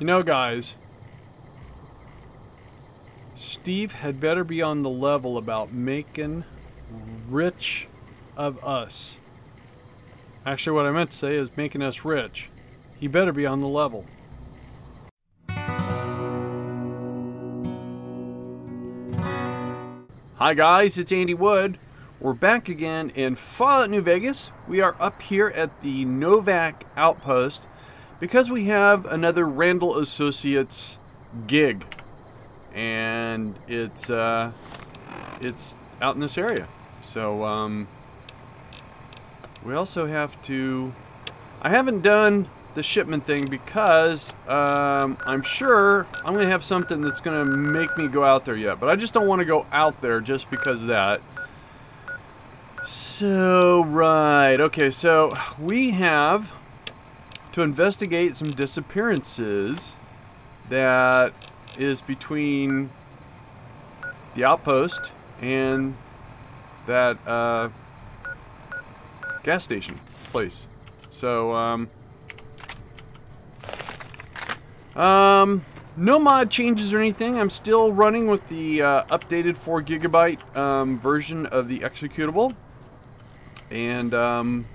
You know, guys, Steve had better be on the level about making rich of us. Actually, what I meant to say is making us rich. He better be on the level. Hi guys, it's Andy Wood. We're back again in Fallout New Vegas. We are up here at the Novac Outpost because we have another Randall Associates gig. And it's out in this area. So, we also have to... I haven't done the shipment thing because I'm sure I'm going to have something that's going to make me go out there yet. But I just don't want to go out there just because of that. So, right. Okay, so we have to investigate some disappearances that is between the outpost and that gas station place. So, no mod changes or anything. I'm still running with the updated 4GB version of the executable. And,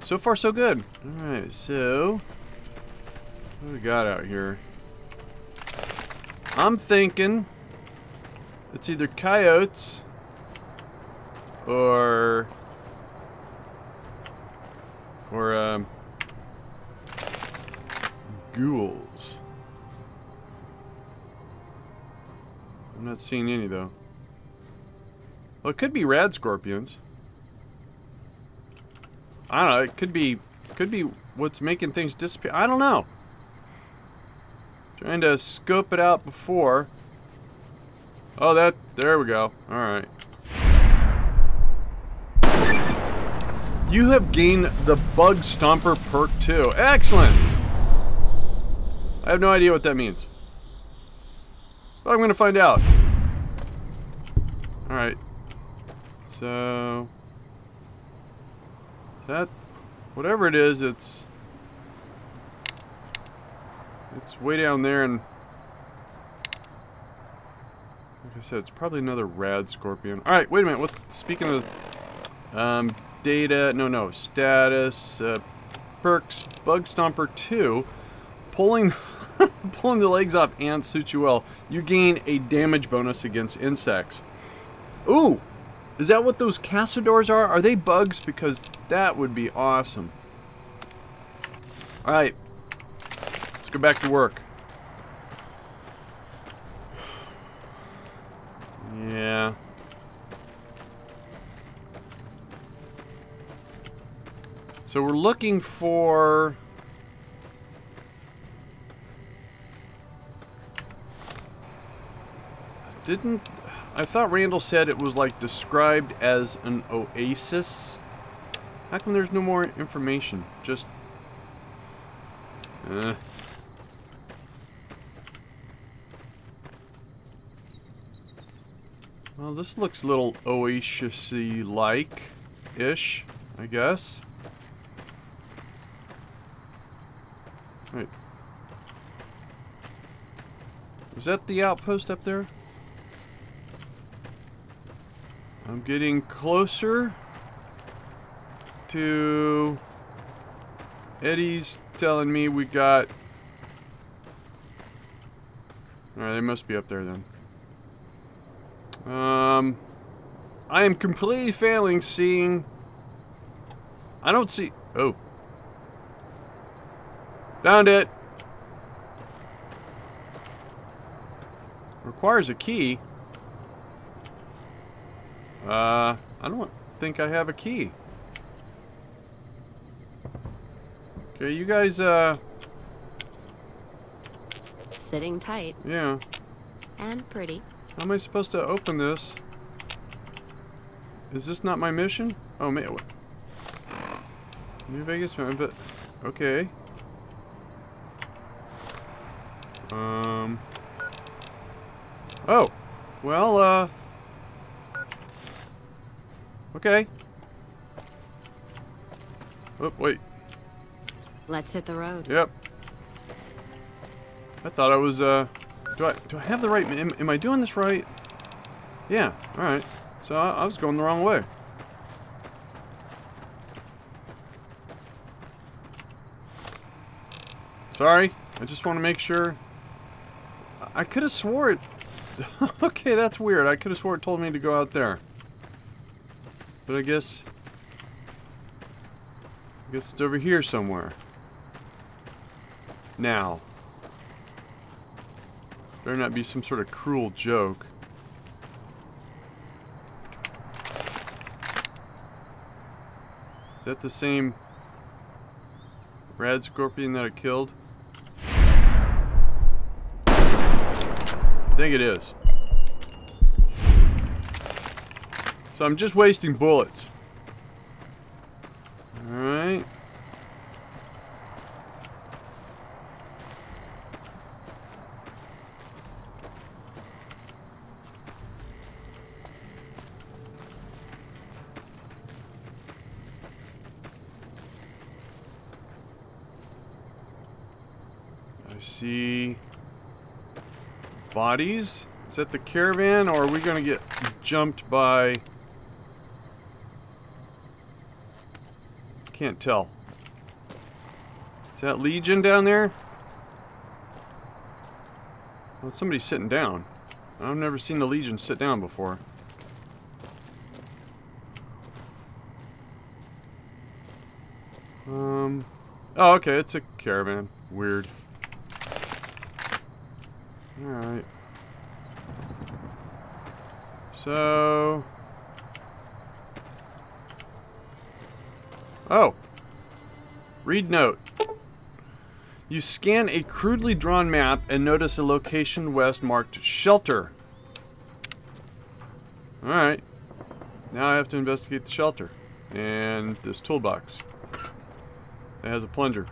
so far so good. Alright, so... what do we got out here? I'm thinking... it's either coyotes... or... ghouls. I'm not seeing any, though. Well, it could be rad scorpions. I don't know, it could be what's making things disappear. I don't know. Trying to scope it out before. Oh, that, there we go. All right. You have gained the Bug Stomper perk too. Excellent. I have no idea what that means, but I'm going to find out. All right. So that, whatever it is, it's way down there, and like I said, it's probably another rad scorpion. All right, wait a minute. What? Speaking of data, no, status, perks, Bug Stomper 2, pulling the legs off ants suits you well. You gain a damage bonus against insects. Ooh, is that what those Cassadors are? Are they bugs? Because that would be awesome. All right, let's go back to work. Yeah. So we're looking for... I thought Randall said it was like described as an oasis. How come there's no more information? Just... Well, this looks a little oasis-y like-ish, I guess. Right. Was that the outpost up there? I'm getting closer to... Eddie's telling me we got... Alright, they must be up there then. I am completely failing seeing... I don't see... Oh. Found it! Requires a key. I don't think I have a key. Okay, you guys, sitting tight. Yeah. And pretty. How am I supposed to open this? Is this not my mission? Oh, man. New Vegas, but... okay. Oh! Well, okay. Oh, wait. Let's hit the road. Yep. I thought I was, do I have the right, am I doing this right? Yeah, alright. So I was going the wrong way. Sorry, I just want to make sure. I could have swore it. Okay, that's weird. I could have swore it told me to go out there. But I guess it's over here somewhere. Now. Better not be some sort of cruel joke. Is that the same rad scorpion that I killed? I think it is. So I'm just wasting bullets. Alright. I see bodies. Is that the caravan, or are we gonna get jumped by? Can't tell. Is that Legion down there? Well, somebody's sitting down. I've never seen the Legion sit down before. Oh, okay, it's a caravan. Weird. Alright. So... Oh. Read note. You scan a crudely drawn map and notice a location west marked shelter. Alright. Now I have to investigate the shelter. And this toolbox. It has a plunger.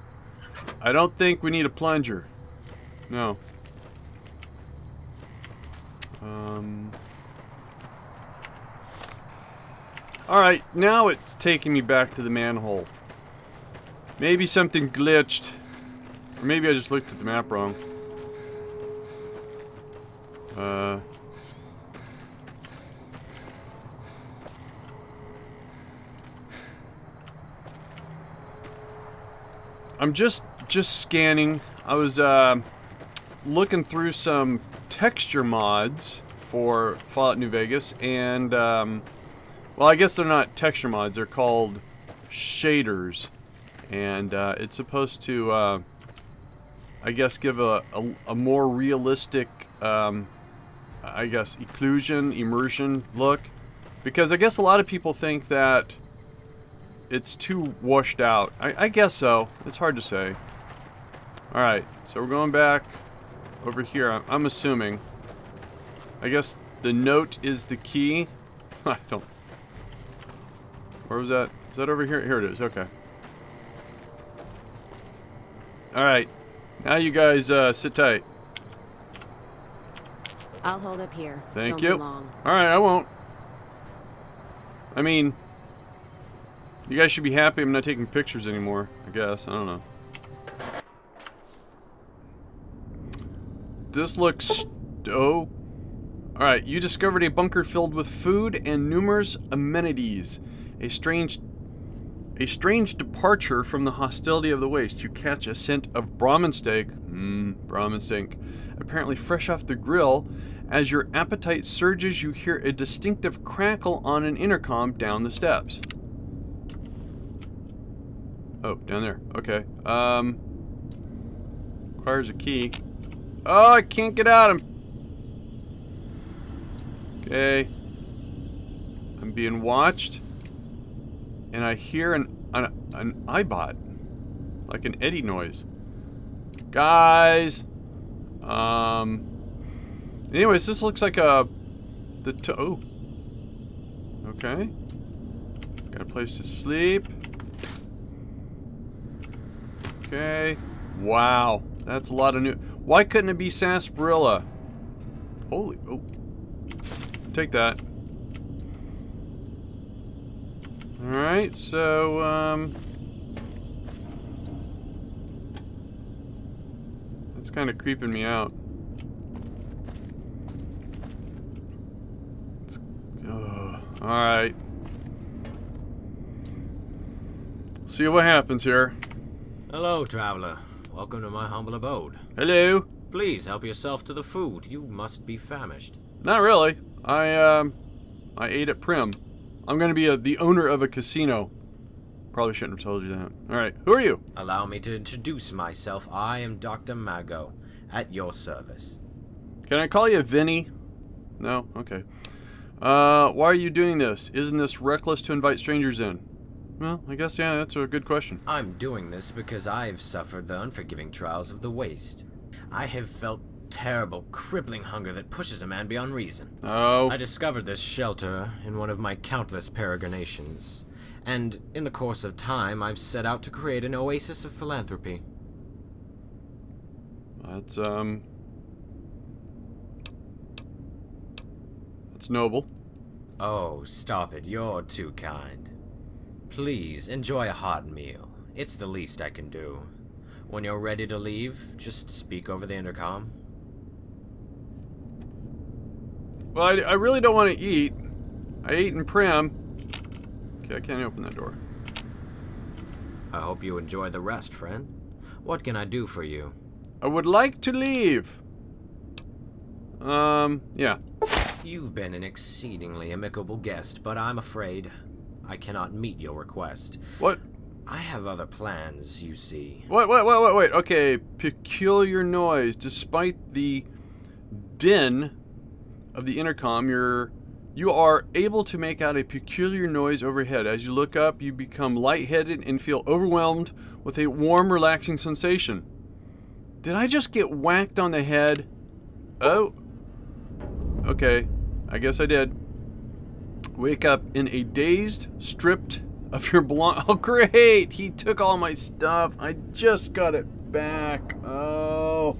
I don't think we need a plunger. No. Alright, now it's taking me back to the manhole. Maybe something glitched. Or maybe I just looked at the map wrong. I'm just scanning. I was looking through some texture mods for Fallout New Vegas, and well, I guess they're not texture mods, they're called shaders. And it's supposed to, I guess, give a more realistic, I guess, occlusion, immersion look. Because I guess a lot of people think that it's too washed out. I guess so. It's hard to say. Alright, so we're going back over here, I'm assuming. I guess the note is the key. I don't... Where was that? Is that over here? Here it is. Okay. Alright. Now you guys sit tight. I'll hold up here. Thank you. Alright, I won't. I mean, you guys should be happy I'm not taking pictures anymore, I guess. I don't know. This looks... Oh. Alright, you discovered a bunker filled with food and numerous amenities. A strange departure from the hostility of the waste. You catch a scent of Brahmin steak. Brahmin steak. Apparently fresh off the grill. As your appetite surges, you hear a distinctive crackle on an intercom down the steps. Oh, down there. Okay. Requires a key. Oh, I can't get out. Okay. I'm being watched. And I hear an iBot, like an Eddie noise. Guys! Anyways, this looks like a... Oh. Okay. Got a place to sleep. Okay. Wow. That's a lot of new... Why couldn't it be sarsaparilla? Holy... Oh. Take that. Alright, so, I It's kind of creeping me out. Alright. See what happens here. Hello, traveler. Welcome to my humble abode. Hello. Please help yourself to the food. You must be famished. Not really. I ate at Prim. I'm gonna be the owner of a casino. Probably shouldn't have told you that. Alright, who are you? Allow me to introduce myself. I am Dr. Mago, at your service. Can I call you Vinny? No? Okay. Why are you doing this? Isn't this reckless to invite strangers in? Well, I guess, yeah, that's a good question. I'm doing this because I've suffered the unforgiving trials of the waste. I have felt terrible, crippling hunger that pushes a man beyond reason. Oh. I discovered this shelter in one of my countless peregrinations. And in the course of time, I've set out to create an oasis of philanthropy. That's noble. Oh, stop it. You're too kind. Please, enjoy a hot meal. It's the least I can do. When you're ready to leave, just speak over the intercom. Well, I really don't want to eat. I ate in Prim. Okay, I can't open that door. I hope you enjoy the rest, friend. What can I do for you? I would like to leave. Yeah. You've been an exceedingly amicable guest, but I'm afraid I cannot meet your request. What? I have other plans, you see. Wait. Okay, peculiar noise. Despite the din of the intercom, you are able to make out a peculiar noise overhead. As you look up, you become lightheaded and feel overwhelmed with a warm, relaxing sensation. Did I just get whacked on the head? Oh. Okay, I guess I did. Wake up in a dazed, stripped of your blonde. Oh, great! He took all my stuff. I just got it back. Oh.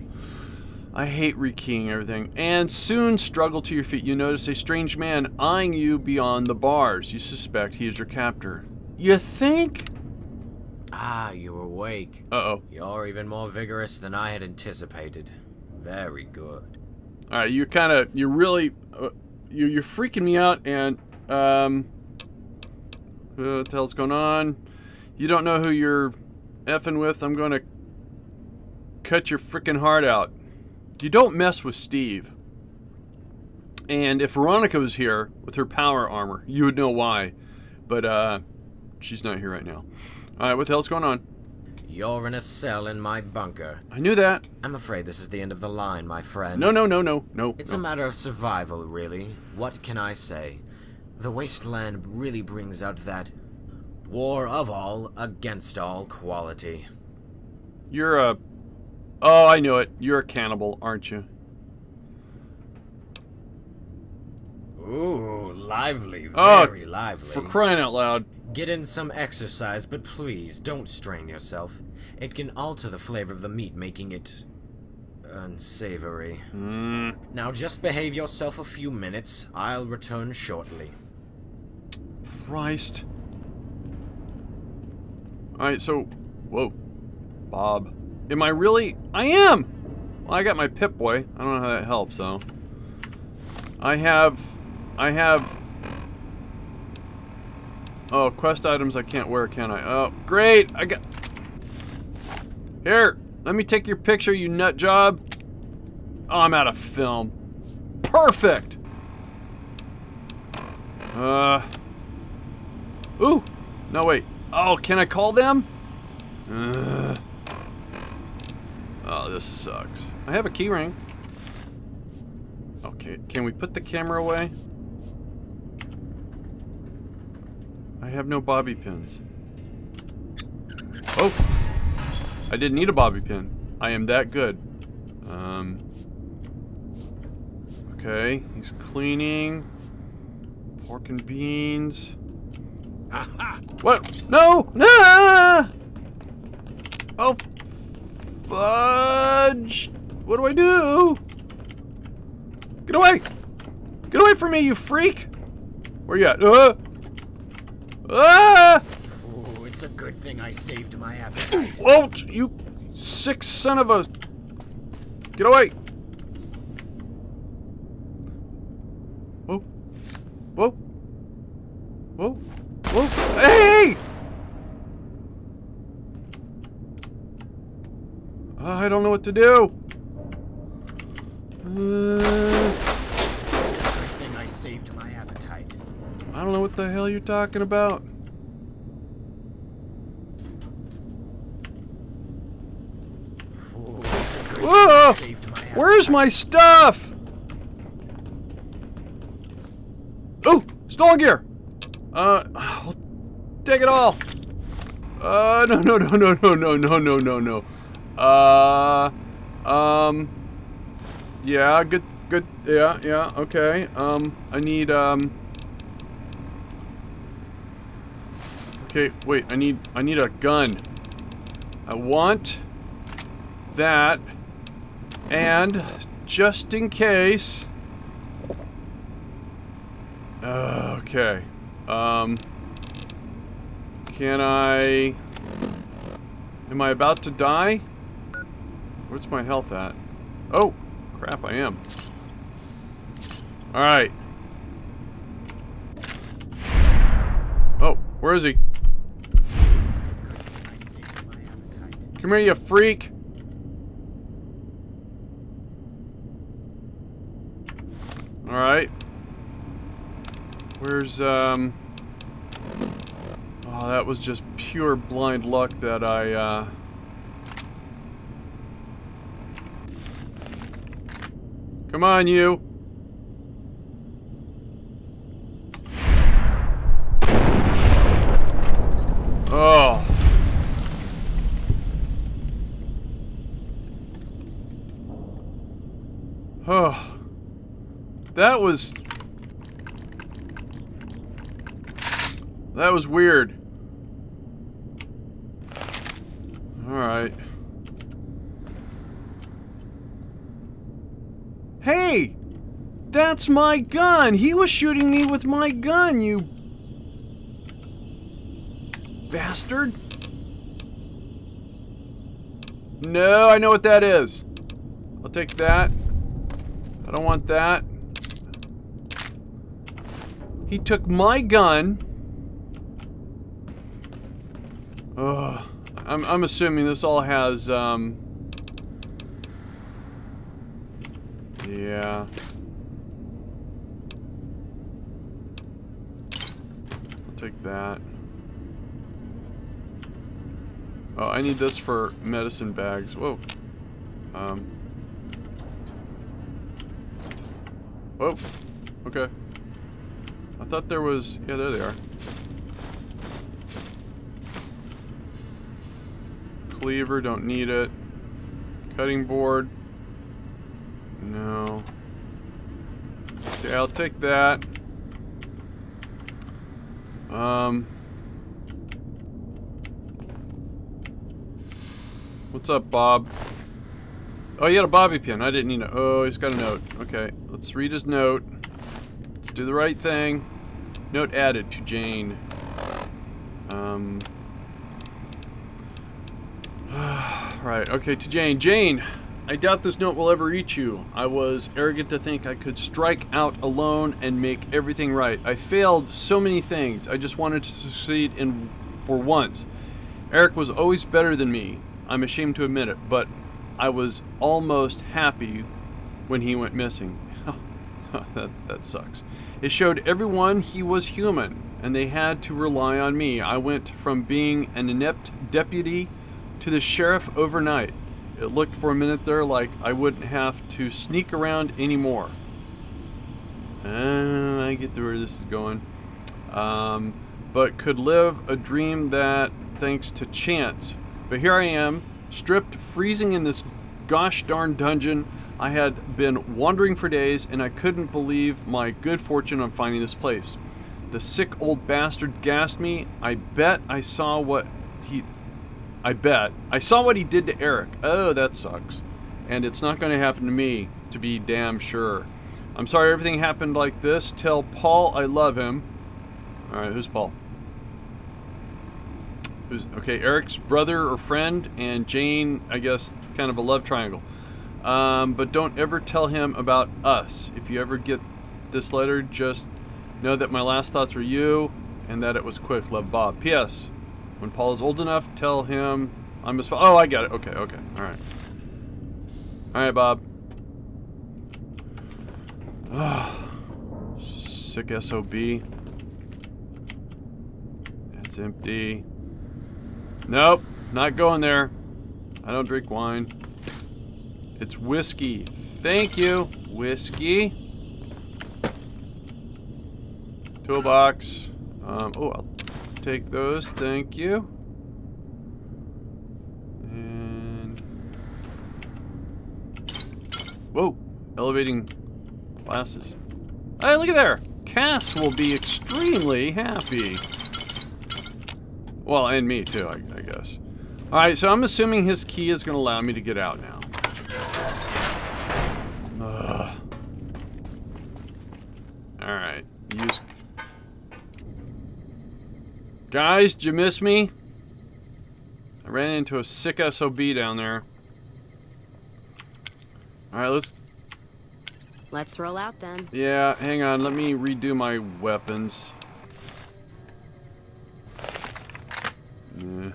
I hate rekeying everything. And soon struggle to your feet. You notice a strange man eyeing you beyond the bars. You suspect he is your captor. You think? Ah, you're awake. Uh-oh. You're even more vigorous than I had anticipated. Very good. Alright, you kind of, you really, you're freaking me out, and, what the hell's going on? You don't know who you're effing with. I'm going to cut your freaking heart out. You don't mess with Steve. And if Veronica was here with her power armor, you would know why. But, she's not here right now. Alright, what the hell's going on? You're in a cell in my bunker. I knew that. I'm afraid this is the end of the line, my friend. No. It's a matter of survival, really. What can I say? The wasteland really brings out that war of all against all quality. You're a... Oh, I knew it. You're a cannibal, aren't you? Ooh, lively. Very lively. For crying out loud. Get in some exercise, but please don't strain yourself. It can alter the flavor of the meat, making it unsavory. Now just behave yourself a few minutes. I'll return shortly. Christ. Alright, so... Whoa. Bob. Am I really... I am! Well, I got my Pip-Boy. I don't know how that helps, though. I have... Oh, quest items I can't wear, can I? Oh, great! I got... Here, let me take your picture, you nut job. Oh, I'm out of film. Perfect! Ooh! No, wait. Oh, can I call them? Oh, this sucks. I have a key ring. Okay, can we put the camera away? I have no bobby pins. Oh! I didn't need a bobby pin. I am that good. Okay, he's cleaning. Pork and beans. Aha! What? No! No! Oh, fudge! What do I do? Get away! Get away from me, you freak! Where you at? Ah! Oh, it's a good thing I saved my appetite. Whoa, you sick son of a... Get away! Whoa. Whoa. Whoa. Whoa. Hey! I don't know what to do. Everything I saved my appetite. I don't know what the hell you're talking about. Whoa! Where's my stuff? Ooh! Stolen gear! I'll take it all! No. Yeah, good, yeah, okay. I need, okay, wait, I need a gun. I want that. And just in case, okay, can I, am I about to die? Where's my health at? Oh, crap, I am. All right. Oh, where is he? Come here, you freak. All right. Where's oh, that was just pure blind luck that I Come on, you. Oh. Oh. That was weird. All right. Hey, that's my gun. He was shooting me with my gun, you bastard. No, I know what that is. I'll take that. I don't want that. He took my gun. Ugh. I'm assuming this all has, yeah. I'll take that. Oh, I need this for medicine bags. Whoa. Whoa. Okay. I thought there was... Yeah, there they are. Cleaver, don't need it. Cutting board. No. Okay, I'll take that. What's up, Bob? Oh, he had a bobby pin. I didn't need it. Oh, he's got a note. Okay, let's read his note. Let's do the right thing. Note added to Jane. Right, okay, to Jane. Jane, I doubt this note will ever reach you. I was arrogant to think I could strike out alone and make everything right. I failed so many things. I just wanted to succeed for once. Eric was always better than me. I'm ashamed to admit it, but I was almost happy when he went missing. That sucks. It showed everyone he was human, and they had to rely on me. I went from being an inept deputy to the sheriff overnight. It looked for a minute there like I wouldn't have to sneak around anymore. I get to where this is going. But could live a dream that, thanks to chance. But here I am, stripped, freezing in this gosh darn dungeon. I had been wandering for days, and I couldn't believe my good fortune on finding this place. The sick old bastard gassed me. I bet I saw what he did to Eric. Oh, that sucks. And it's not going to happen to me, to be damn sure. I'm sorry everything happened like this. Tell Paul I love him. Alright, who's Paul? Who's, okay, Eric's brother or friend, and Jane, I guess, kind of a love triangle. But don't ever tell him about us. If you ever get this letter, just know that my last thoughts were you and that it was quick. Love, Bob. P.S. When Paul is old enough, tell him I'm his father. Oh, I got it. Okay, okay. All right. All right, Bob. Oh, sick SOB. That's empty. Nope, not going there. I don't drink wine. It's whiskey. Thank you. Whiskey. Toolbox. Oh, I'll take those. Thank you. And... whoa. Elevating glasses. Hey, look at there. Cass will be extremely happy. Well, and me too, I guess. Alright, so I'm assuming his key is going to allow me to get out now. Alright, use... Guys, did you miss me? I ran into a sick SOB down there. Alright, let's roll out then. Yeah, hang on, let me redo my weapons. Yeah.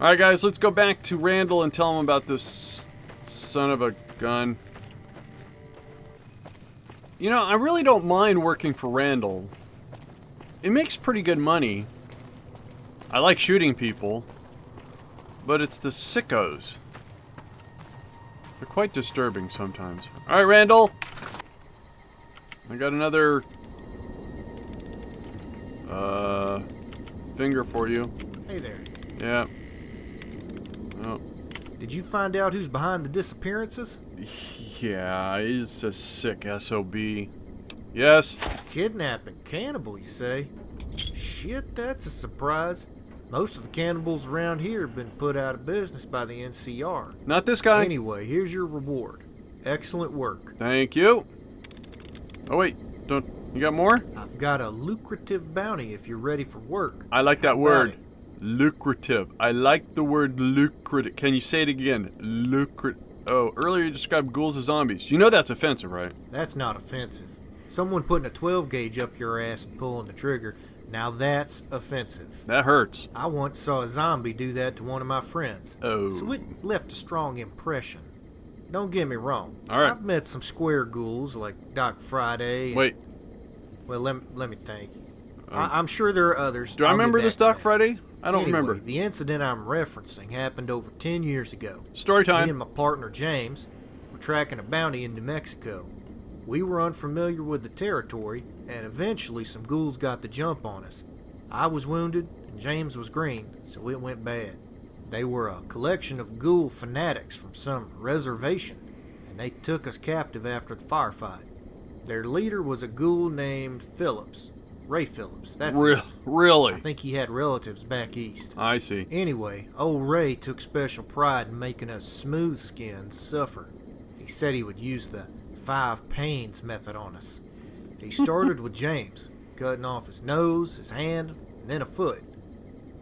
Alright guys, let's go back to Randall and tell him about this son of a gun. You know, I really don't mind working for Randall. It makes pretty good money. I like shooting people. But it's the sickos. They're quite disturbing sometimes. Alright, Randall! I got another... finger for you. Hey there. Yeah. Oh. Did you find out who's behind the disappearances? Yeah, he's a sick SOB. Yes? Kidnapping cannibal, you say? Shit, that's a surprise. Most of the cannibals around here have been put out of business by the NCR. Not this guy. Anyway, here's your reward. Excellent work. Thank you. Oh, wait. Don't... you got more? I've got a lucrative bounty if you're ready for work. I like that word. Lucrative. I like the word lucrative. Can you say it again? Lucrative. Oh, earlier you described ghouls as zombies. You know that's offensive, right? That's not offensive. Someone putting a 12 gauge up your ass and pulling the trigger. Now that's offensive. That hurts. I once saw a zombie do that to one of my friends. Oh. So it left a strong impression. Don't get me wrong. All right. I've met some square ghouls like Doc Friday. And... wait. Well, let me think. I'm sure there are others. Do I remember this Doc Friday? I don't remember. The incident I'm referencing happened over 10 years ago. Story time. Me and my partner James were tracking a bounty in New Mexico. We were unfamiliar with the territory, and eventually some ghouls got the jump on us. I was wounded, and James was green, so it went bad. They were a collection of ghoul fanatics from some reservation, and they took us captive after the firefight. Their leader was a ghoul named Phillips. Ray Phillips, that's it. Really? I think he had relatives back east. I see. Anyway, old Ray took special pride in making us smooth skins suffer. He said he would use the 5 pains method on us. He started with James, cutting off his nose, his hand, and then a foot.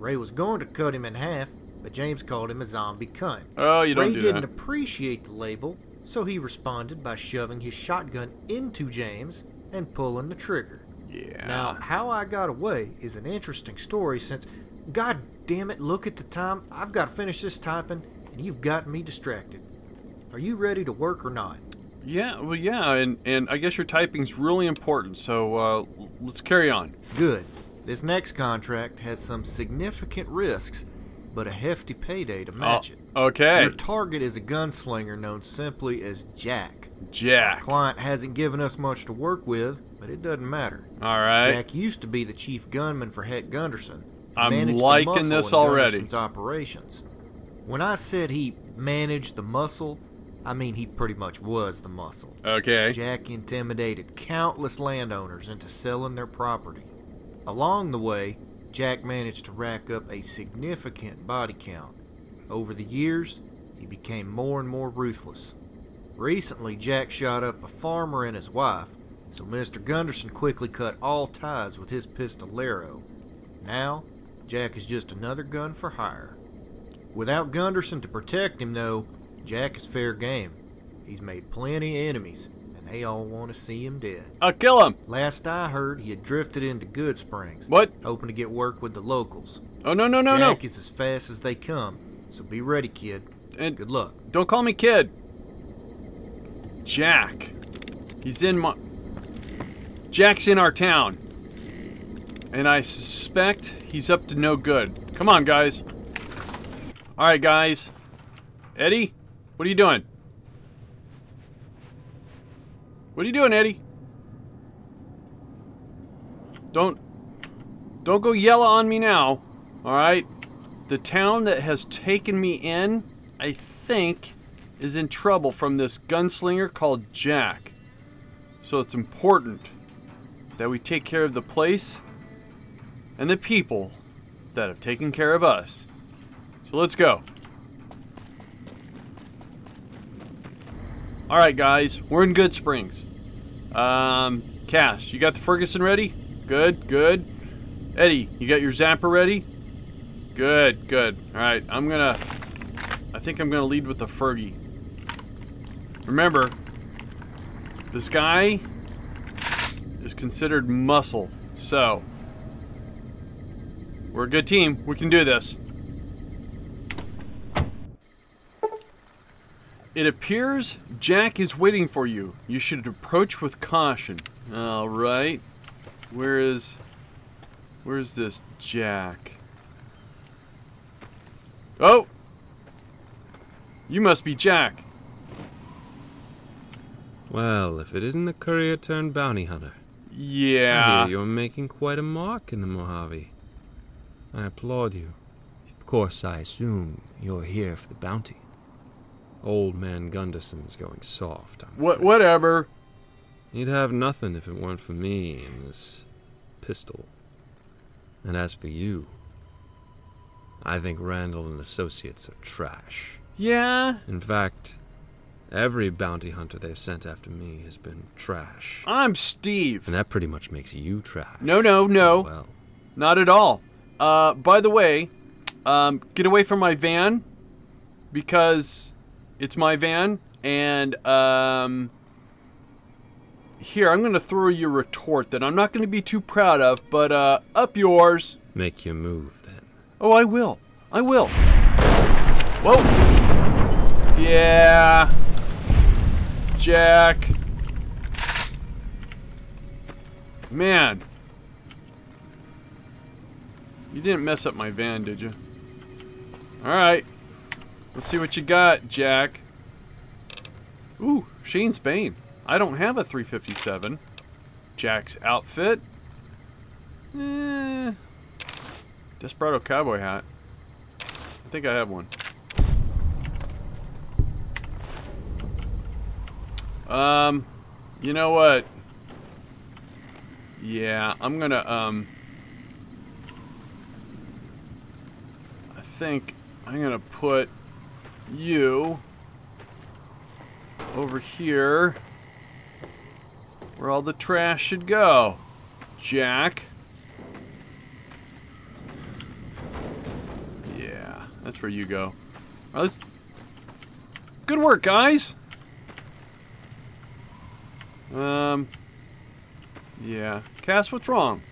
Ray was going to cut him in half, but James called him a zombie cunt. Oh, you don't do that. Ray didn't appreciate the label, so he responded by shoving his shotgun into James and pulling the trigger. Yeah. Now, how I got away is an interesting story since, god damn it, look at the time. I've got to finish this typing, and you've got me distracted. Are you ready to work or not? Yeah, well, yeah, and I guess your typing's really important, so let's carry on. Good. This next contract has some significant risks, but a hefty payday to match it. Okay. Your target is a gunslinger known simply as Jack. Jack. The client hasn't given us much to work with, but it doesn't matter. All right. Jack used to be the chief gunman for Heck Gunderson. I'm liking this already. Gunderson's operations. When I said he managed the muscle, I mean he pretty much was the muscle. Okay. Jack intimidated countless landowners into selling their property. Along the way, Jack managed to rack up a significant body count. Over the years, he became more and more ruthless. Recently, Jack shot up a farmer and his wife, so Mr. Gunderson quickly cut all ties with his pistolero. Now, Jack is just another gun for hire. Without Gunderson to protect him, though, Jack is fair game. He's made plenty of enemies, and they all want to see him dead. I'll kill him! Last I heard, he had drifted into Good Springs. What? Hoping to get work with the locals. Oh, no. Jack is as fast as they come, so be ready, kid. And good luck. Don't call me kid. Jack. He's in my... Jack's in our town. And I suspect he's up to no good. Come on, guys. Alright, guys. Eddie? What are you doing? What are you doing, Eddie? Don't go yell on me now. Alright? The town that has taken me in, I think, is in trouble from this gunslinger called Jack. So it's important that we take care of the place and the people that have taken care of us. So let's go. Alright guys, we're in Good Springs. Cass, you got the Ferguson ready? Good, good. Eddie, you got your Zapper ready? Good, good. Alright, I think I'm gonna lead with the Fergie. Remember, this guy is considered muscle, so we're a good team. We can do this. It appears Jack is waiting for you. You should approach with caution. All right. Where's this Jack? Oh! You must be Jack. Well, if it isn't the courier turned bounty hunter. Yeah. You're making quite a mark in the Mojave. I applaud you. Of course, I assume you're here for the bounty. Old man Gunderson's going soft. Whatever. You'd have nothing if it weren't for me and this pistol. And as for you, I think Randall and Associates are trash. Yeah? In fact, every bounty hunter they've sent after me has been trash. I'm Steve. And that pretty much makes you trash. No. Well. Not at all. By the way, get away from my van, because it's my van, and, here, I'm gonna throw you a retort that I'm not gonna be too proud of, but, up yours. Make your move, then. Oh, I will. Whoa. Yeah. Jack. Man. You didn't mess up my van, did you? Alright. Let's see what you got, Jack. Ooh, Shane's Bane. I don't have a 357. Jack's outfit. Desperado cowboy hat. I think I have one. You know what? Yeah, I'm gonna, I think I'm gonna put you over here where all the trash should go, Jack. Yeah, that's where you go. All right, good work, guys. Yeah. Cass, what's wrong?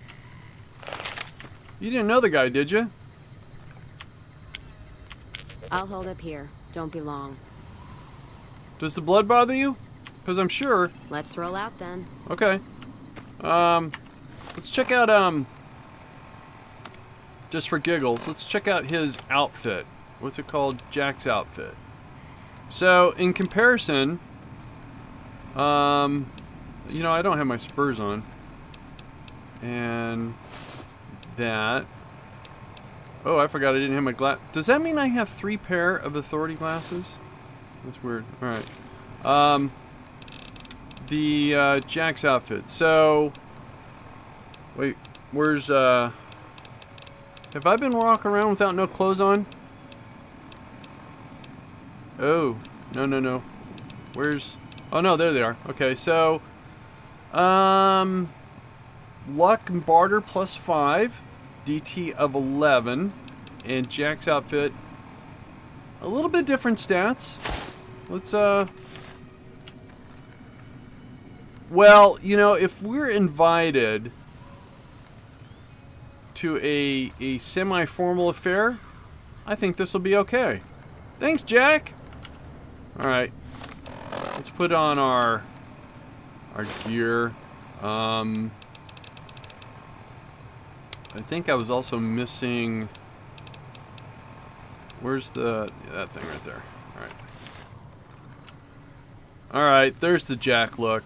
You didn't know the guy, did you? I'll hold up here. Don't be long. Does the blood bother you? Because I'm sure. Let's roll out then. Okay. Let's check out, just for giggles, let's check out his outfit. What's it called? Jack's outfit. So, in comparison, you know, I don't have my spurs on. And that. Oh, I forgot I didn't have my glass. Does that mean I have 3 pair of authority glasses? That's weird. All right. The Jack's outfit. So, wait, where's have I been walking around without no clothes on? Oh, no. Where's? Oh no, there they are. Okay, so, luck and barter plus 5. DT of 11, and Jack's outfit, a little bit different stats. Let's Well, you know, if we're invited to a semi-formal affair, I think this will be okay. Thanks, Jack! Alright. Let's put on our gear. I think I was also missing... Where's the... Yeah, that thing right there. Alright. Alright, there's the Jack look.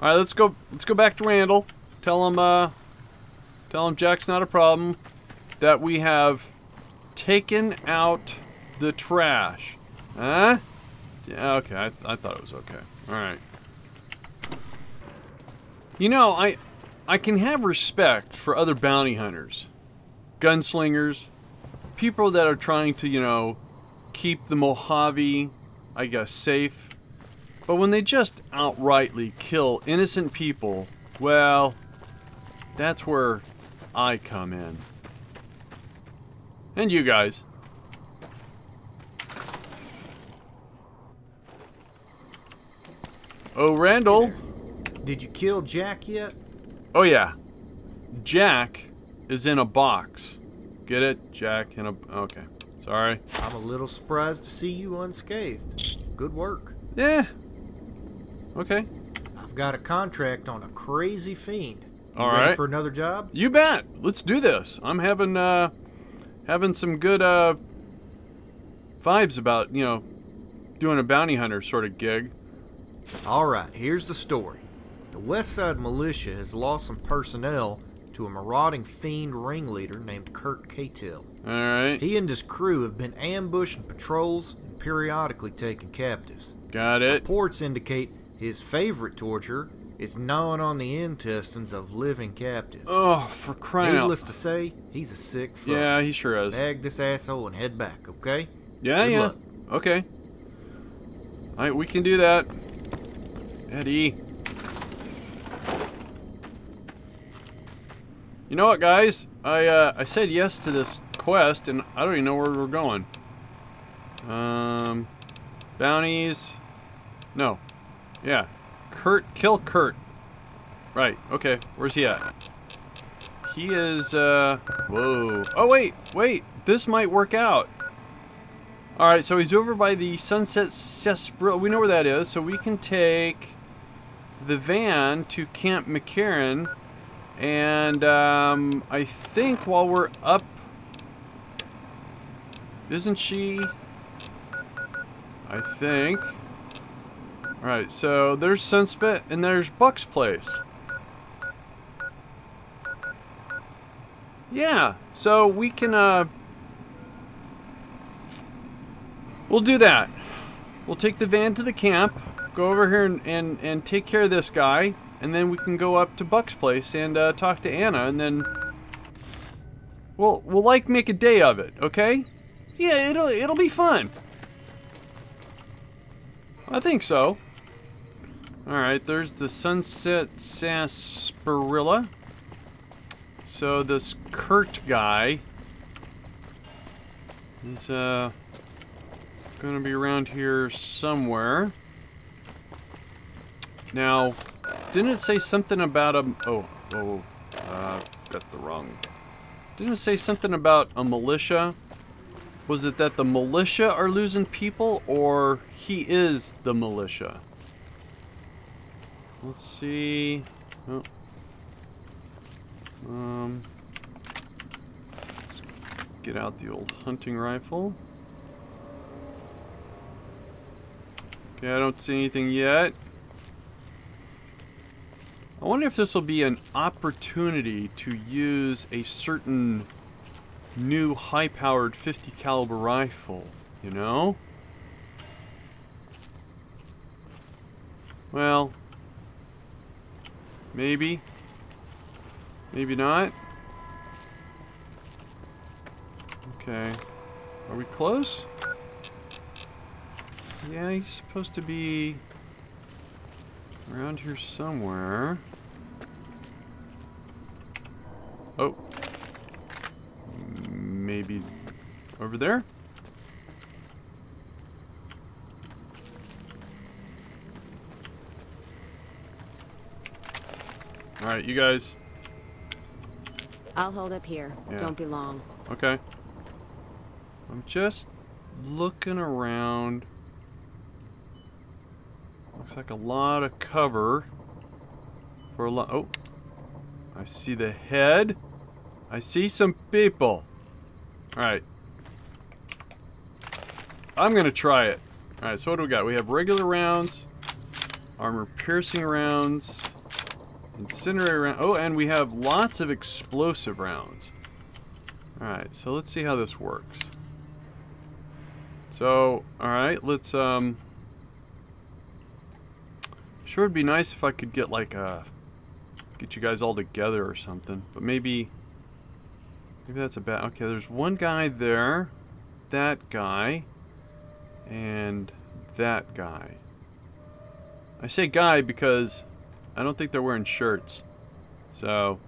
Alright, let's go back to Randall. Tell him Jack's not a problem. That we have taken out the trash. Huh? Yeah, okay, I thought it was okay. Alright. You know, I can have respect for other bounty hunters. Gunslingers. People that are trying to, you know, keep the Mojave, I guess, safe. But when they just outrightly kill innocent people, well, that's where I come in. And you guys. Oh, Randall. Hey, did you kill Jack yet? Oh, yeah. Jack is in a box. Get it? Jack in a... Okay. Sorry. I'm a little surprised to see you unscathed. Good work. Yeah. Okay. I've got a contract on a crazy fiend. All right. Ready for another job? You bet. Let's do this. I'm having having some good vibes about, you know, doing a bounty hunter sort of gig. All right. Here's the story. The West Side Militia has lost some personnel to a marauding fiend ringleader named Kurt Kaitel. All right. He and his crew have been ambushing patrols and periodically taking captives. Got it. Reports indicate his favorite torture is gnawing on the intestines of living captives. Oh, for crying out. Needless to say, he's a sick fuck. Yeah, he sure is. Bag this asshole and head back, okay? Yeah, yeah. Good luck. Okay. All right, we can do that. Eddie. You know what, guys? I said yes to this quest, and I don't even know where we're going. Bounties. No. Yeah. Kurt. Kill Kurt. Right. Okay. Where's he at? He is, Whoa. Oh, wait. Wait. This might work out. Alright, so he's over by the Sunset Sarsaparilla. We know where that is, so we can take the van to Camp McCarran. And I think while we're up, isn't she? I think. All right, so there's Sunspit and there's Buck's place. Yeah, so we can. We'll do that. We'll take the van to the camp. Go over here and take care of this guy. And then we can go up to Buck's place and talk to Anna, and then we'll like make a day of it, okay? Yeah, it'll be fun. I think so. All right, there's the Sunset Sarsaparilla. So this Kurt guy is gonna be around here somewhere. Now. Didn't it say something about a... Oh, oh, got the wrong... Didn't it say something about a militia? Was it that the militia are losing people, or he is the militia? Let's see... Oh. Let's get out the old hunting rifle. Okay, I don't see anything yet. I wonder if this will be an opportunity to use a certain new high-powered 50 caliber rifle, you know? Well, maybe. Maybe not. Okay. Are we close? Yeah, he's supposed to be around here somewhere. Oh, maybe over there? All right, you guys. I'll hold up here. Yeah. Don't be long. Okay. I'm just looking around. Looks like a lot of cover for a lot. Oh, I see the head. I see some people. All right. I'm gonna try it. All right. So what do we got? We have regular rounds, armor-piercing rounds, incendiary rounds. Oh, and we have lots of explosive rounds. All right. So let's see how this works. So all right. Let's Sure, it'd be nice if I could get like a get you guys all together or something. But maybe that's a bad. Okay. There's one guy there. That guy. And that guy. I say guy because I don't think they're wearing shirts. So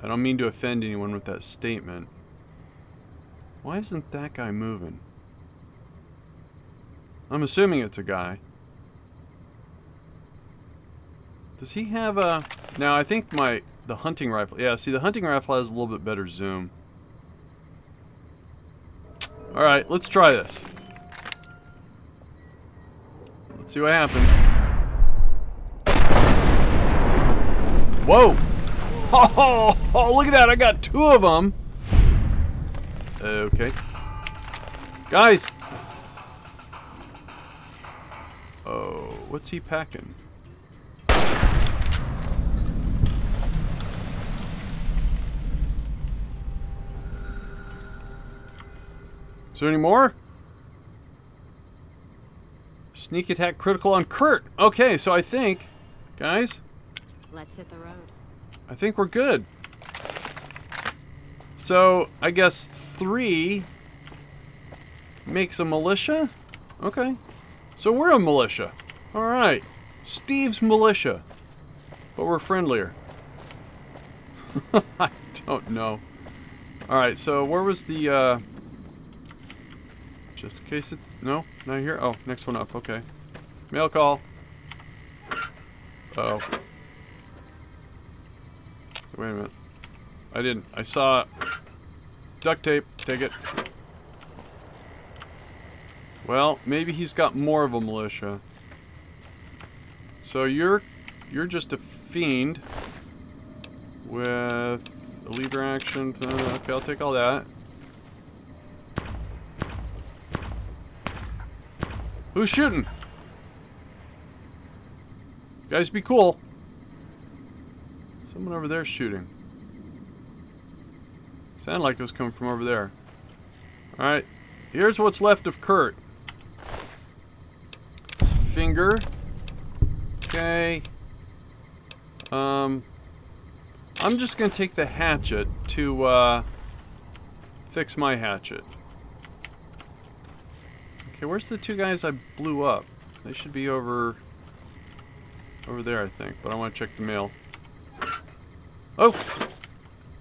I don't mean to offend anyone with that statement. Why isn't that guy moving? I'm assuming it's a guy. Does he have a... Now I think the hunting rifle... Yeah, see the hunting rifle has a little bit better zoom. Alright, let's try this. Let's see what happens. Whoa! Oh, look at that! I got two of them! Okay. Guys! Oh, what's he packing? Is there any more? Sneak attack critical on Kurt. Okay, so I think, guys, let's hit the road. I think we're good. So I guess 3 makes a militia. Okay, so we're a militia. All right, Steve's militia, but we're friendlier. I don't know. All right, so where was the? Just in case it's... No, not here. Oh, next one up. Okay. Mail call. Uh-oh. Wait a minute. I didn't. I saw... Duct tape. Take it. Well, maybe he's got more of a militia. So you're just a fiend with a lever action. Okay, I'll take all that. Who's shooting? Guys, be cool. Someone over there shooting. Sounded like it was coming from over there. Alright. Here's what's left of Kurt. Finger. Okay. I'm just going to take the hatchet to fix my hatchet. Okay, where's the two guys I blew up? They should be over there, I think. But I want to check the mail. Oh!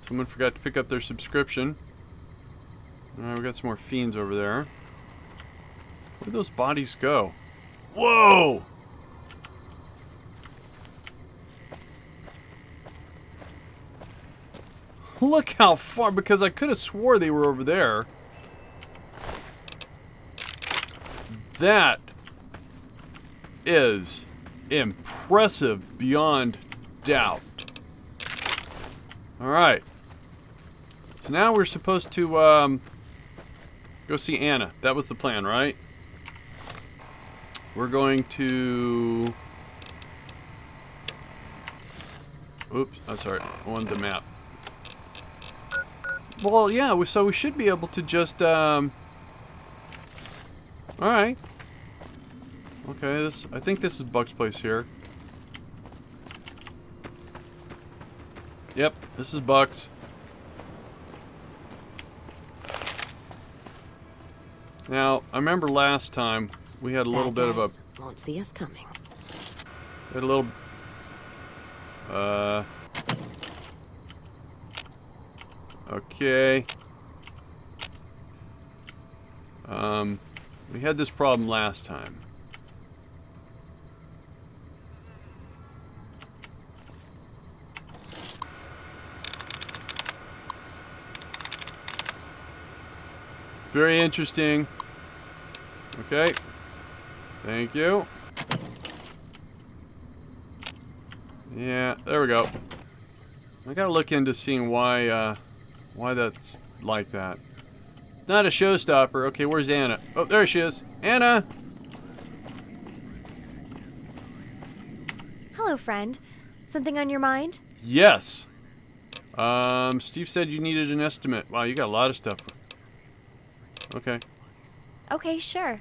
Someone forgot to pick up their subscription. Alright, we got some more fiends over there. Where'd those bodies go? Whoa! Look how far, because I could have swore they were over there. That is impressive beyond doubt. Alright. So now we're supposed to go see Anna. That was the plan, right? We're going to... Oops. Oh, sorry. I wanted the map. Well, yeah. So we should be able to just... Alright. Okay, this, I think this is Buck's place here. Yep, this is Buck's. Now, I remember last time we had a little bit of a... Won't see us coming. We had a little... Okay. We had this problem last time. Very interesting. Okay. Thank you. Yeah, there we go. I gotta look into seeing why that's like that. It's not a showstopper. Okay, where's Anna? Oh, there she is. Anna! Hello, friend. Something on your mind? Yes. Steve said you needed an estimate. Wow, you got a lot of stuff. Okay. Okay, sure.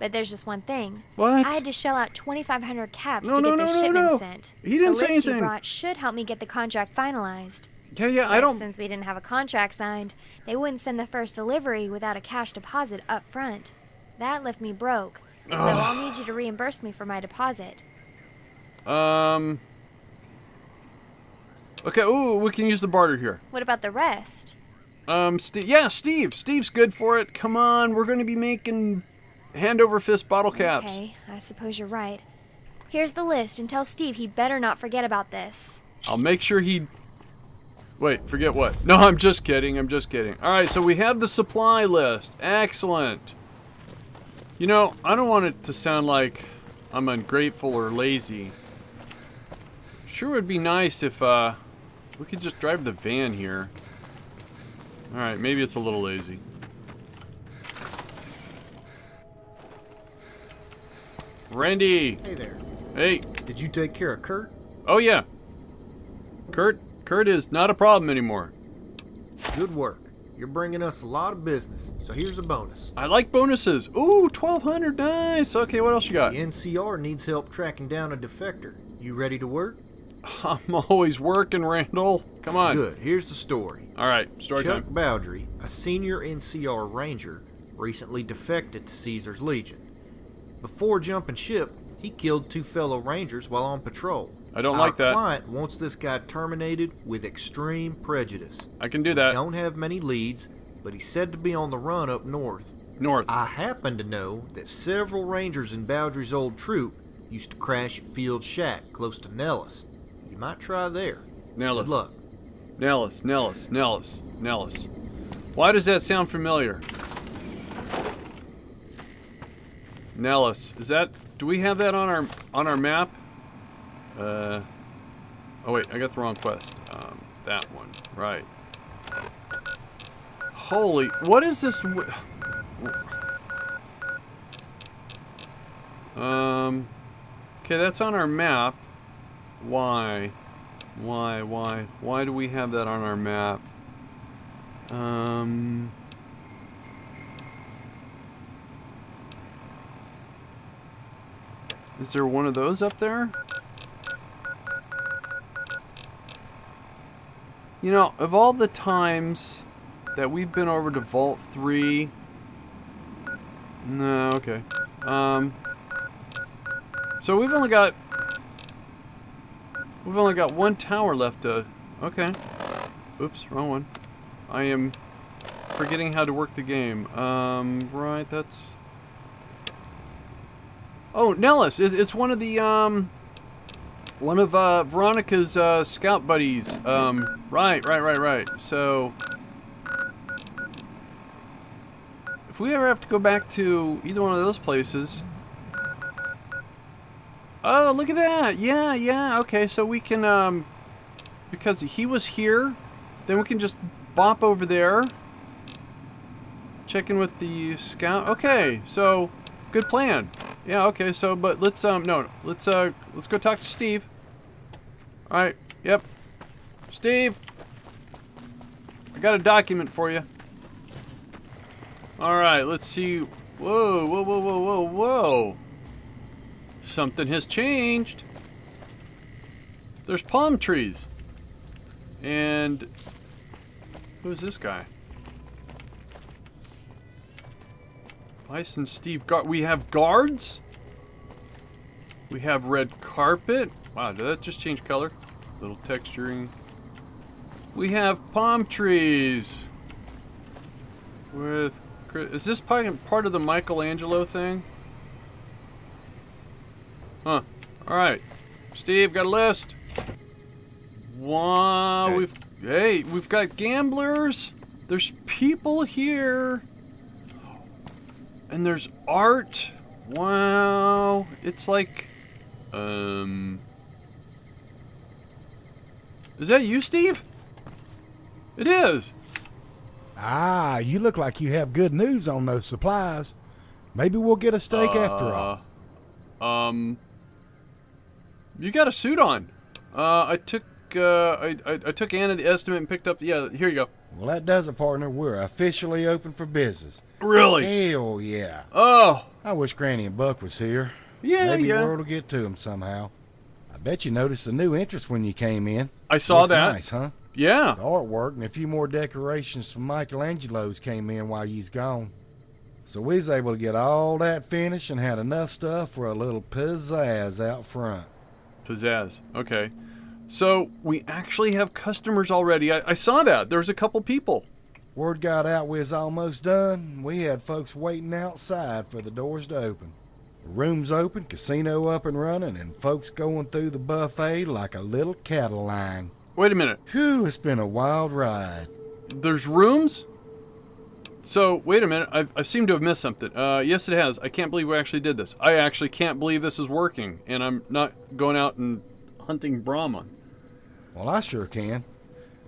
But there's just one thing. What? I had to shell out 2,500 caps to get this shipment sent. He didn't say anything. The list you brought should help me get the contract finalized. Yeah, yeah, but I don't... Since we didn't have a contract signed, they wouldn't send the first delivery without a cash deposit up front. That left me broke. So I'll need you to reimburse me for my deposit. Okay, ooh, we can use the barter here. What about the rest? Steve. Steve's good for it. Come on, we're going to be making... hand over fist bottle caps. Okay, I suppose you're right. Here's the list, and tell Steve he better not forget about this. I'll make sure he... Wait, forget what? No, I'm just kidding, I'm just kidding. Alright, so we have the supply list. Excellent. You know, I don't want it to sound like I'm ungrateful or lazy. Sure would be nice if we could just drive the van here. Alright, maybe it's a little lazy. Randy. Hey there. Hey. Did you take care of Kurt? Oh yeah. Kurt is not a problem anymore. Good work. You're bringing us a lot of business, so here's a bonus. I like bonuses. Ooh, 1,200. Nice. Okay, what else you got? The NCR needs help tracking down a defector. You ready to work? I'm always working, Randall. Come on. Good. Here's the story. All right. Story time. Chuck Bowdry, a senior NCR ranger, recently defected to Caesar's Legion. Before jumping ship, he killed two fellow rangers while on patrol. I don't like that. Our client wants this guy terminated with extreme prejudice. I can do that. We don't have many leads, but he's said to be on the run up north. North. I happen to know that several rangers in Bowdry's old troop used to crash at Field Shack close to Nellis. You might try there. Nellis. Good luck. Nellis. Why does that sound familiar? Nellis, is that? Do we have that on our map? Oh wait, I got the wrong quest. That one, right? Holy, what is this? Okay, that's on our map. Why do we have that on our map? Is there one of those up there? You know, of all the times that we've been over to Vault 3... No, okay. So we've only got... We've only got one tower left to... Okay. Oops, wrong one. I am forgetting how to work the game. Right, that's... Oh, Nellis! It's one of the Veronica's scout buddies. Right. So, if we ever have to go back to either one of those places, oh, look at that! Yeah. Okay, so we can because he was here, then we can just bop over there, check in with the scout. Okay, so good plan. Yeah, okay, so, but let's, let's go talk to Steve. Alright, yep. Steve! I got a document for you. Alright, let's see. Whoa. Something has changed. There's palm trees. And... Who's this guy? Bison, Steve, we have guards? We have red carpet? Wow, did that just change color? A little texturing. We have palm trees. With... Is this part of the Michelangelo thing? Huh. Alright. Steve, got a list. Wow, hey. We've got gamblers. There's people here. And there's art. Wow. It's like... Is that you, Steve? It is. Ah, you look like you have good news on those supplies. Maybe we'll get a steak after all. You got a suit on. I took Anna the estimate and picked up. Yeah, here you go. Well, that does it, partner. We're officially open for business. Really? Hell yeah. Oh. I wish Granny and Buck was here. Yeah, maybe the world will get to him somehow. I bet you noticed a new interest when you came in. I saw that. Nice, huh? Yeah. The artwork and a few more decorations from Michelangelo's came in while he's gone. So we was able to get all that finished and had enough stuff for a little pizzazz out front. Pizzazz. Okay. So we actually have customers already. I saw that. There was a couple people. Word got out we was almost done. We had folks waiting outside for the doors to open. The room's open, casino up and running, and folks going through the buffet like a little cattle line. Wait a minute. Whew, it's been a wild ride. There's rooms? So, wait a minute. I seem to have missed something. Yes, it has. I can't believe we actually did this. I actually can't believe this is working, and I'm not going out and hunting Brahmin. Well, I sure can.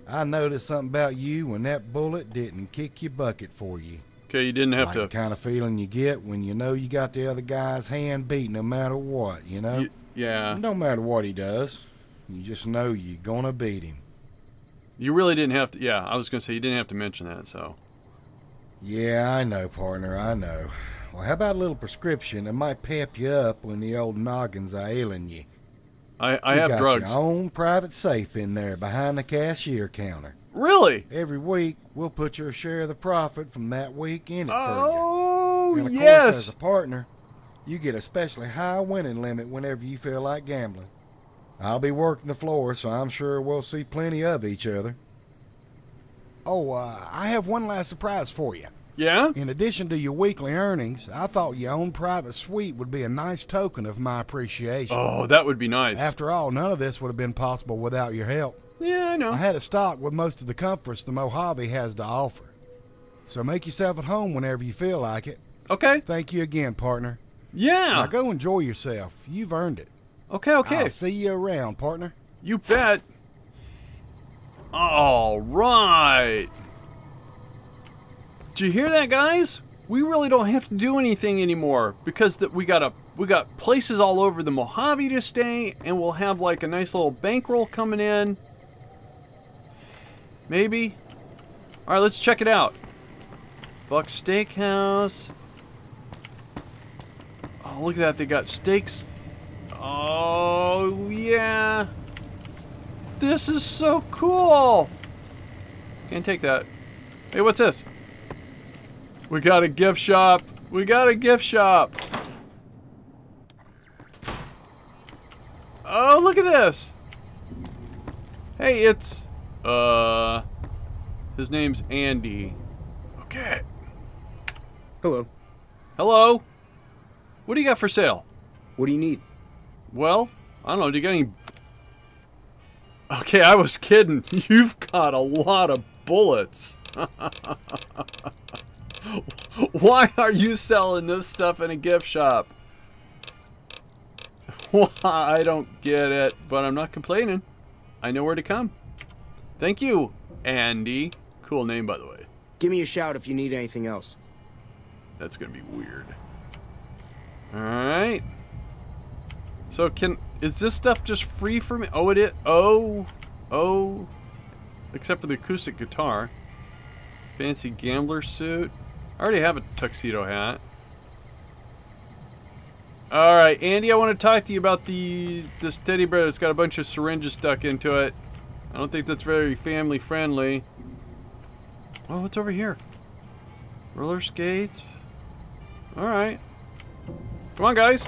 I noticed something about you when that bullet didn't kick your bucket for you. Okay, you didn't have to. Like the kind of feeling you get when you know you got the other guy's hand beat no matter what, you know? Yeah. No matter what he does, you just know you're going to beat him. You really didn't have to. Yeah, I was going to say you didn't have to mention that, so. Yeah, I know, partner, I know. Well, how about a little prescription that might pep you up when the old noggins are ailing you? I have drugs. You got your own private safe in there behind the cashier counter. Really? Every week, we'll put your share of the profit from that week in it for you. Oh, yes. Course, as a partner, you get a specially high winning limit whenever you feel like gambling. I'll be working the floor, so I'm sure we'll see plenty of each other. Oh, I have one last surprise for you. Yeah? In addition to your weekly earnings, I thought your own private suite would be a nice token of my appreciation. Oh, that would be nice. After all, none of this would have been possible without your help. Yeah, I know. I had a stock with most of the comforts the Mojave has to offer. So make yourself at home whenever you feel like it. Okay. Thank you again, partner. Yeah. Now go enjoy yourself. You've earned it. Okay, okay. I'll see you around, partner. You bet. All right. Did you hear that, guys? We really don't have to do anything anymore because that we got places all over the Mojave to stay, and we'll have like a nice little bankroll coming in. Maybe. All right, let's check it out. Buck Steakhouse. Oh, look at that! They got steaks. Oh yeah. This is so cool. Can't take that. Hey, what's this? We got a gift shop. We got a gift shop. Oh, look at this. Hey, it's his name's Andy. Okay. Hello. Hello. What do you got for sale? What do you need? Well, I don't know. Do you got any? Okay, I was kidding. You've got a lot of bullets. Why are you selling this stuff in a gift shop? I don't get it, but I'm not complaining. I know where to come. Thank you, Andy. Cool name, by the way. Give me a shout if you need anything else. That's gonna be weird. All right. So is this stuff just free for me? Oh, it is. Oh. Except for the acoustic guitar. Fancy gambler suit. I already have a tuxedo hat. All right, Andy, I want to talk to you about this teddy bear that's got a bunch of syringes stuck into it. I don't think that's very family friendly. Oh, what's over here? Roller skates. All right. Come on, guys.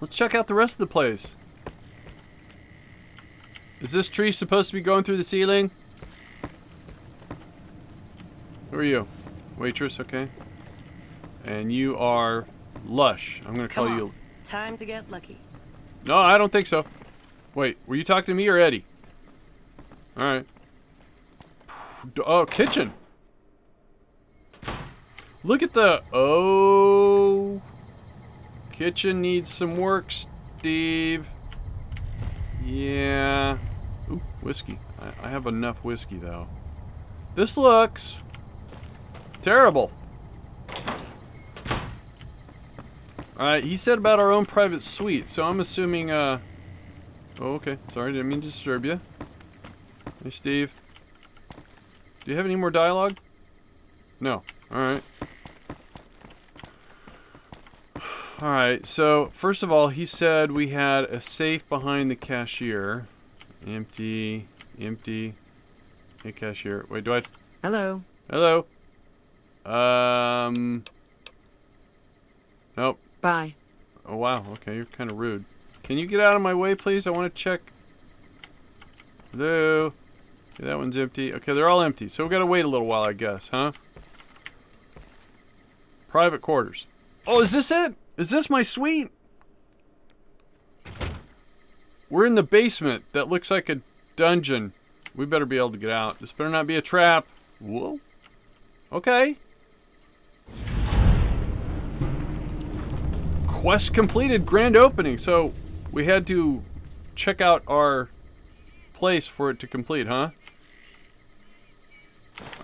Let's check out the rest of the place. Is this tree supposed to be going through the ceiling? Who are you? Waitress, okay. And you are Lush. I'm gonna call you. Time to get lucky. No, I don't think so. Wait, were you talking to me or Eddie? Alright. Oh, kitchen. Look at the... Oh... Kitchen needs some work, Steve. Yeah... Ooh, whiskey. I have enough whiskey, though. This looks... terrible. Alright, he said about our own private suite, so I'm assuming, Oh, okay. Sorry, didn't mean to disturb you. Hey, Steve. Do you have any more dialogue? No. Alright. Alright, so, first of all, he said we had a safe behind the cashier. Empty. Empty. Hey, cashier. Wait, do I... Hello. Hello. Nope. Bye. Oh, wow. Okay, you're kind of rude. Can you get out of my way, please? I want to check. Hello? Okay, that one's empty. Okay, they're all empty. So we've got to wait a little while, I guess, huh? Private quarters. Oh, is this it? Is this my suite? We're in the basement. That looks like a dungeon. We better be able to get out. This better not be a trap. Whoa. Okay. Quest completed, grand opening. So we had to check out our place for it to complete, huh?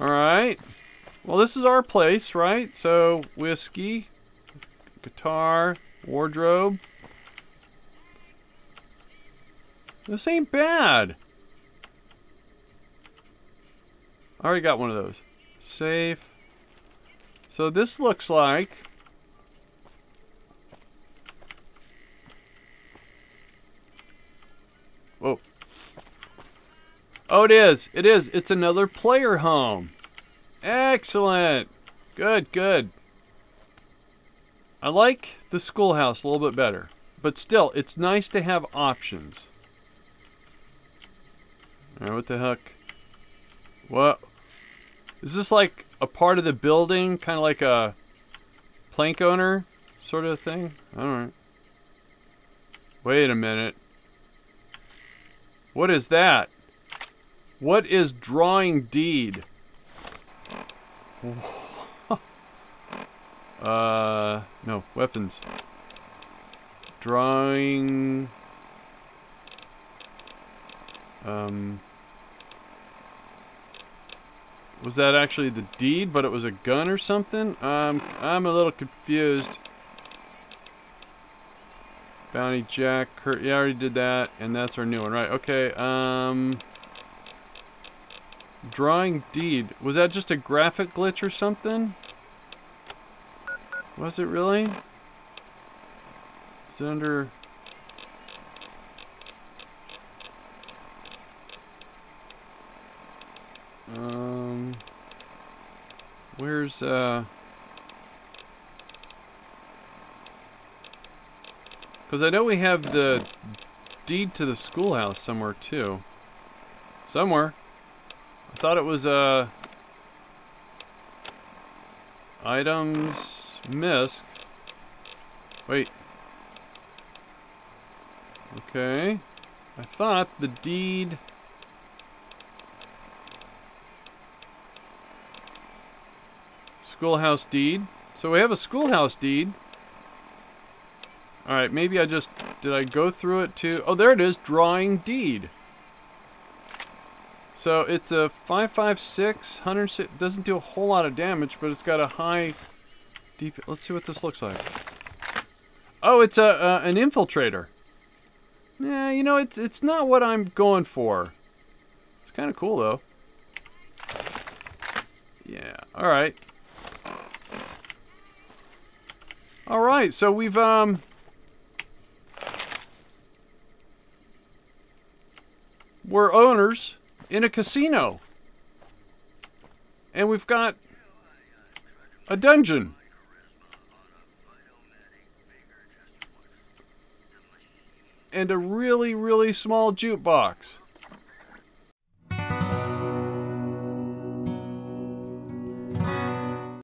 Alright. Well, this is our place, right? So, whiskey, guitar, wardrobe. This ain't bad. I already got one of those. Safe. So this looks like... Whoa. Oh, it is. It is. It's another player home. Excellent. Good, good. I like the schoolhouse a little bit better. But still, it's nice to have options. Alright, what the heck? What? Is this like a part of the building? Kind of like a plank owner sort of thing? Alright. Wait a minute. What is that? What is drawing deed? No, weapons. Drawing... was that actually the deed, but it was a gun or something? I'm a little confused. Bounty Jack, Kurt, yeah, I already did that, and that's our new one, right? Okay, drawing deed. Was that just a graphic glitch or something? Was it really? Is it under... Where's, because I know we have the deed to the schoolhouse somewhere, too. Somewhere. I thought it was, items... misc. Wait. Okay. I thought the deed... Schoolhouse deed. So we have a schoolhouse deed. Alright, maybe I just... Did I go through it to... Oh, there it is. Drawing deed. So it's a 5.56, 106... Doesn't do a whole lot of damage, but it's got a high... Deep... Let's see what this looks like. Oh, it's a an infiltrator. Nah, you know, it's not what I'm going for. It's kind of cool, though. Yeah, alright. Alright, so we've, we're owners in a casino. And we've got a dungeon. And a really, really small jukebox.